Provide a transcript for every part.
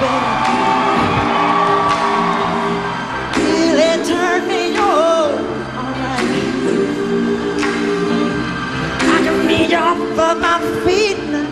baby, till it turned me on. Alright, I can be off of my feet now.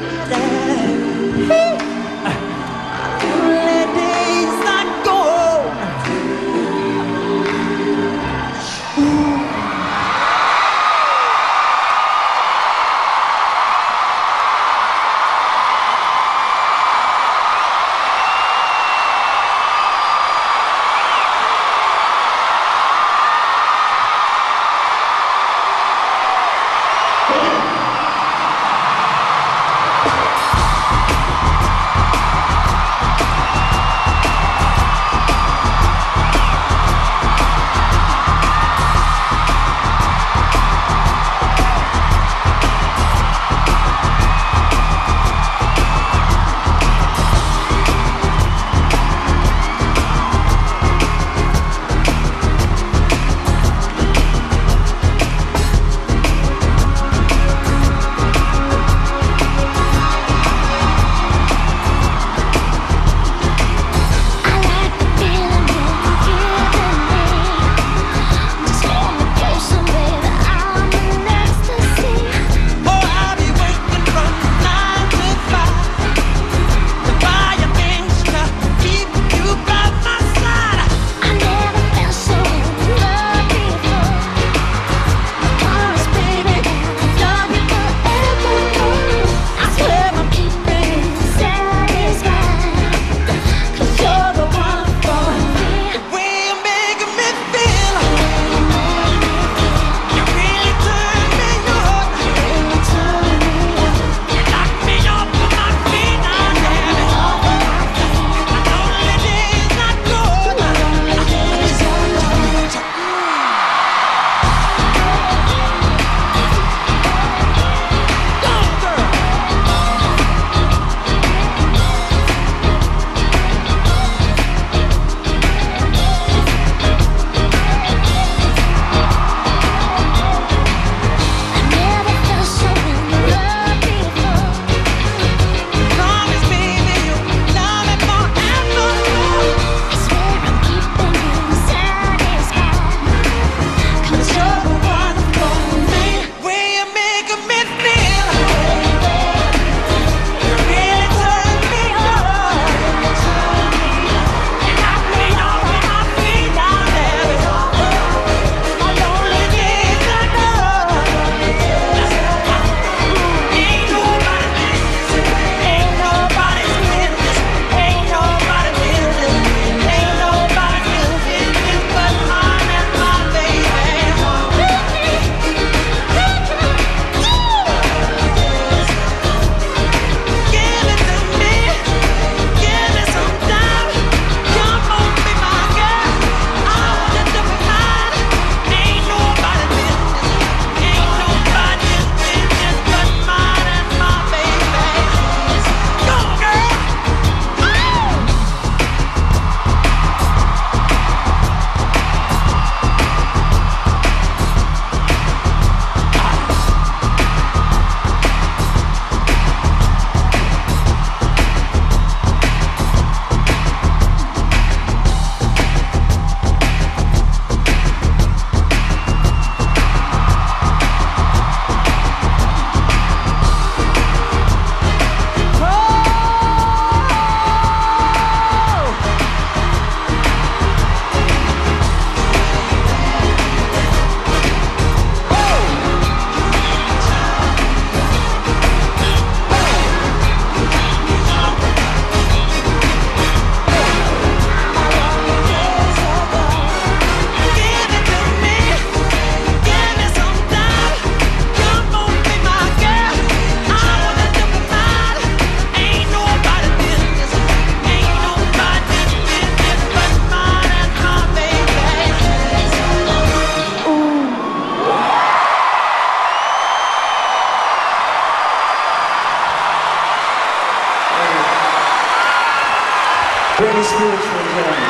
Britney Spears, ladies and gentlemen.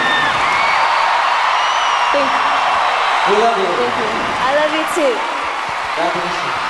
Thank you. We love you. Thank you. I love you too. God bless you.